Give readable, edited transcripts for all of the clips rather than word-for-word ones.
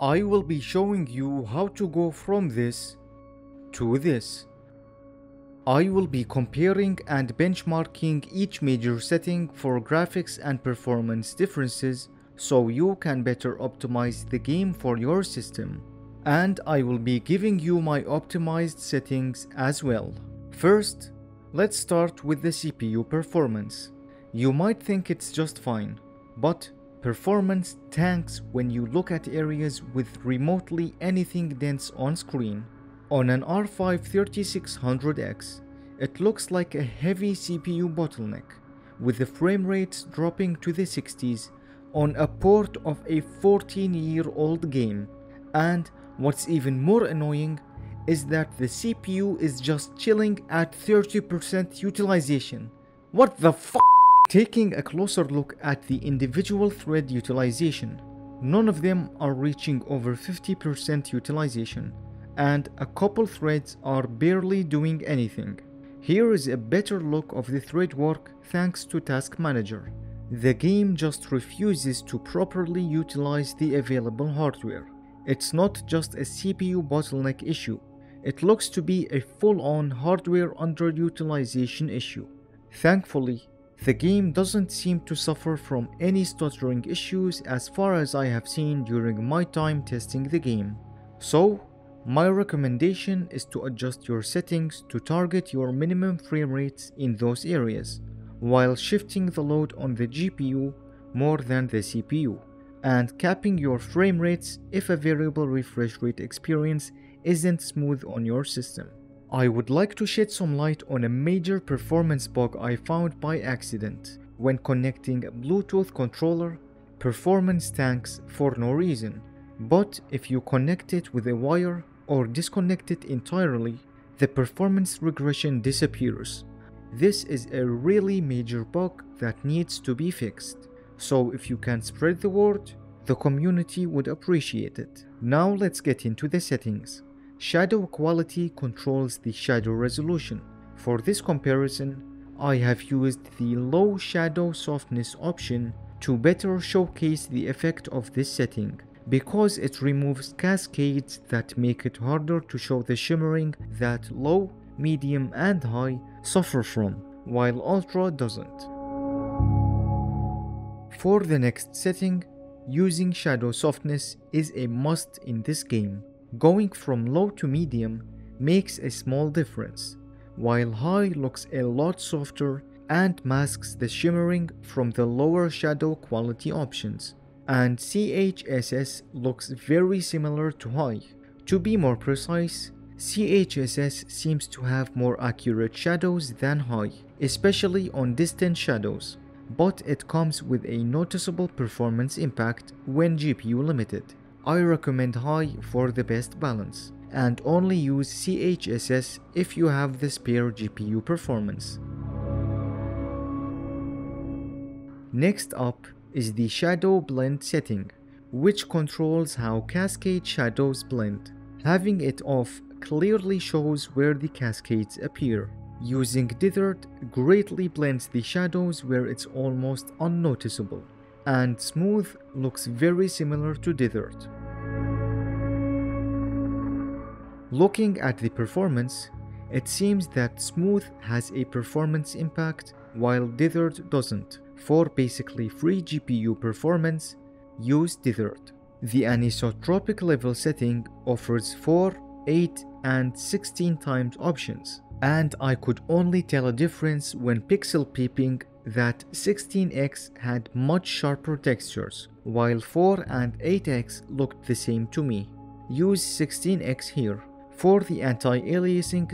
I will be showing you how to go from this to this. I will be comparing and benchmarking each major setting for graphics and performance differences so you can better optimize the game for your system. And I will be giving you my optimized settings as well. First, let's start with the CPU performance. You might think it's just fine, but performance tanks when you look at areas with remotely anything dense on screen. On an R5 3600X, it looks like a heavy CPU bottleneck, with the frame rates dropping to the 60s on a port of a 14-year-old game. And what's even more annoying is that the CPU is just chilling at 30% utilization. What the f***? Taking a closer look at the individual thread utilization, none of them are reaching over 50% utilization, and a couple threads are barely doing anything. Here is a better look of the thread work thanks to Task Manager. The game just refuses to properly utilize the available hardware. It's not just a CPU bottleneck issue, it looks to be a full-on hardware underutilization issue. Thankfully, the game doesn't seem to suffer from any stuttering issues as far as I have seen during my time testing the game. So, my recommendation is to adjust your settings to target your minimum frame rates in those areas, while shifting the load on the GPU more than the CPU, and capping your frame rates if a variable refresh rate experience isn't smooth on your system. I would like to shed some light on a major performance bug I found by accident when connecting a Bluetooth controller. Performance tanks for no reason, but if you connect it with a wire or disconnect it entirely, the performance regression disappears. This is a really major bug that needs to be fixed, so if you can spread the word, the community would appreciate it. Now let's get into the settings. Shadow quality controls the shadow resolution. For this comparison, I have used the low shadow softness option to better showcase the effect of this setting, because it removes cascades that make it harder to show the shimmering that low, medium and high suffer from, while ultra doesn't. For the next setting, using shadow softness is a must in this game. Going from low to medium makes a small difference, while high looks a lot softer and masks the shimmering from the lower shadow quality options. And CHSS looks very similar to high. To be more precise, CHSS seems to have more accurate shadows than high, especially on distant shadows, but it comes with a noticeable performance impact when GPU limited. I recommend high for the best balance, and only use CHSS if you have the spare GPU performance. Next up is the shadow blend setting, which controls how cascade shadows blend. Having it off clearly shows where the cascades appear. Using dithered greatly blends the shadows where it's almost unnoticeable, and smooth looks very similar to dithered. Looking at the performance, it seems that smooth has a performance impact while dithered doesn't. For basically free GPU performance, use dithered. The anisotropic level setting offers 4, 8 and 16 times options, and I could only tell a difference when pixel peeping that 16x had much sharper textures, while 4 and 8x looked the same to me. Use 16x here. For the anti-aliasing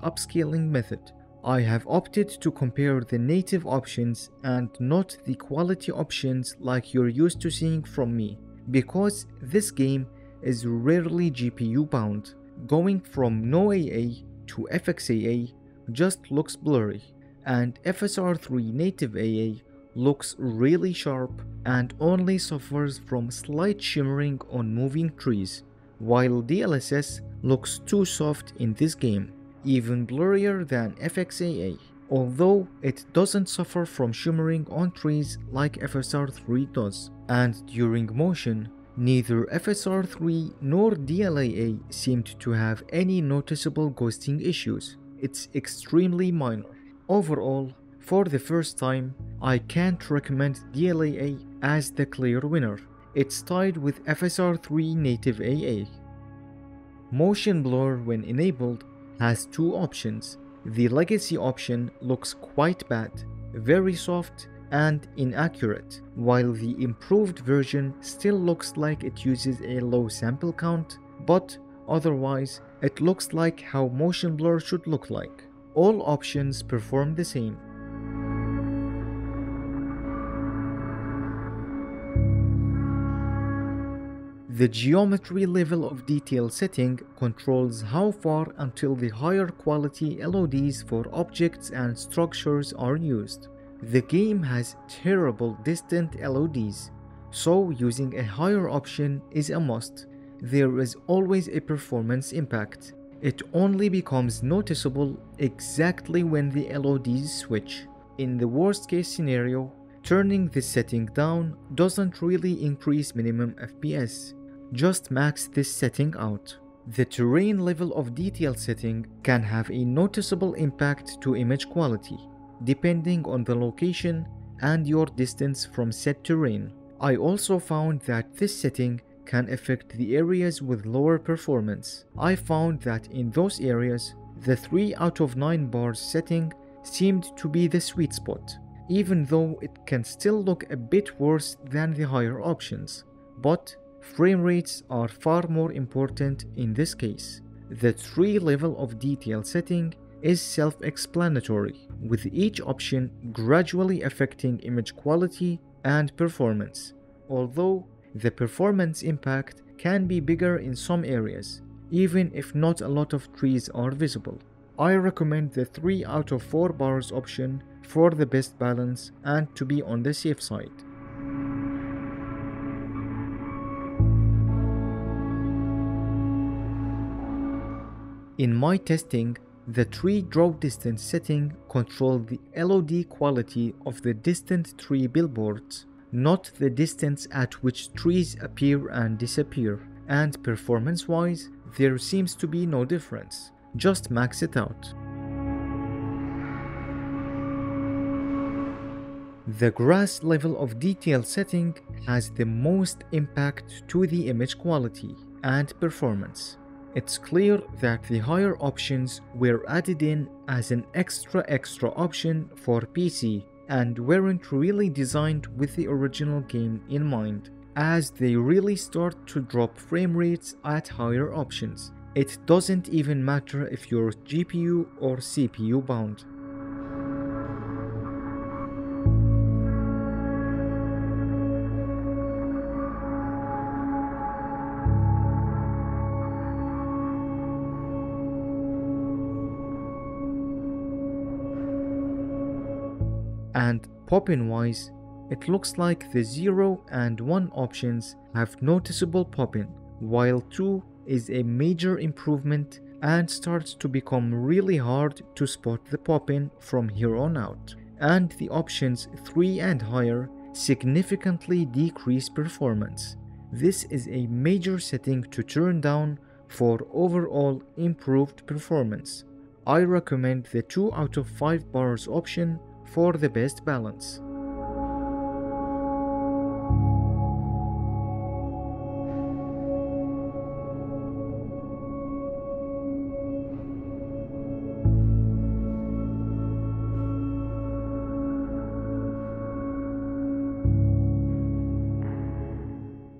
/ upscaling method, I have opted to compare the native options and not the quality options like you're used to seeing from me, because this game is rarely GPU bound. Going from no AA to FXAA just looks blurry, and FSR 3 native AA looks really sharp and only suffers from slight shimmering on moving trees, while DLSS looks too soft in this game, even blurrier than FXAA, although it doesn't suffer from shimmering on trees like FSR 3 does. And during motion, Neither FSR 3 nor DLAA seemed to have any noticeable ghosting issues. It's extremely minor. Overall, for the first time, I can't recommend DLAA as the clear winner. It's tied with FSR 3 native AA. Motion blur when enabled has two options. The legacy option looks quite bad, very soft and inaccurate, while the improved version still looks like it uses a low sample count, but otherwise it looks like how motion blur should look like. All options perform the same. The geometry level of detail setting controls how far until the higher quality LODs for objects and structures are used. The game has terrible distant LODs, so using a higher option is a must. There is always a performance impact. It only becomes noticeable exactly when the LODs switch. In the worst case scenario, turning this setting down doesn't really increase minimum FPS. Just max this setting out. The terrain level of detail setting can have a noticeable impact to image quality, depending on the location and your distance from said terrain. I also found that this setting can affect the areas with lower performance. I found that in those areas, the 3 out of 9 bars setting seemed to be the sweet spot, even though it can still look a bit worse than the higher options. But frame rates are far more important in this case. The 3 level of detail setting is self-explanatory, with each option gradually affecting image quality and performance, although the performance impact can be bigger in some areas, even if not a lot of trees are visible. I recommend the 3 out of 4 bars option for the best balance and to be on the safe side. In my testing, the tree draw distance setting controlled the LOD quality of the distant tree billboards, not the distance at which trees appear and disappear, and performance-wise, there seems to be no difference. Just max it out. The grass level of detail setting has the most impact to the image quality and performance. It's clear that the higher options were added in as an extra option for PC and weren't really designed with the original game in mind, as they really start to drop frame rates at higher options. It doesn't even matter if you're GPU or CPU bound. And pop-in wise, it looks like the 0 and 1 options have noticeable pop-in, while 2 is a major improvement and starts to become really hard to spot the pop-in from here on out. And the options 3 and higher significantly decrease performance. This is a major setting to turn down for overall improved performance. I recommend the 2 out of 5 bars option for the best balance.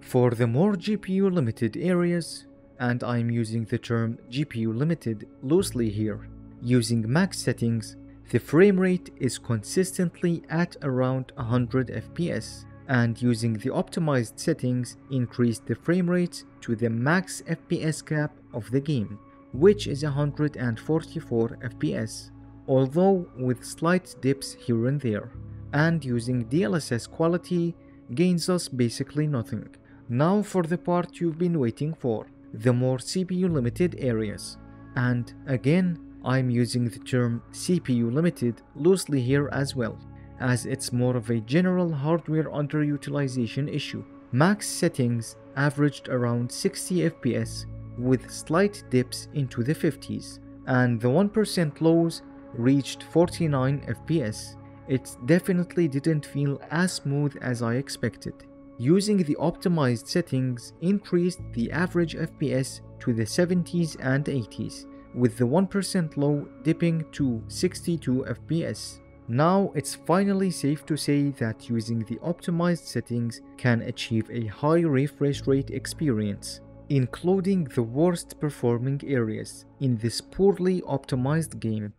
For the more GPU limited areas, and I'm using the term GPU limited loosely here, using max settings, the frame rate is consistently at around 100 FPS, and using the optimized settings increased the frame rate to the max FPS cap of the game, which is 144 FPS, although with slight dips here and there, and using DLSS quality gains us basically nothing. Now for the part you've been waiting for, the more CPU limited areas, and again, I'm using the term CPU limited loosely here as well, as it's more of a general hardware underutilization issue. Max settings averaged around 60 FPS with slight dips into the 50s, and the 1% lows reached 49 FPS. It definitely didn't feel as smooth as I expected. Using the optimized settings increased the average FPS to the 70s and 80s, with the 1% low dipping to 62 FPS. Now it's finally safe to say that using the optimized settings can achieve a high refresh rate experience, including the worst performing areas in this poorly optimized game.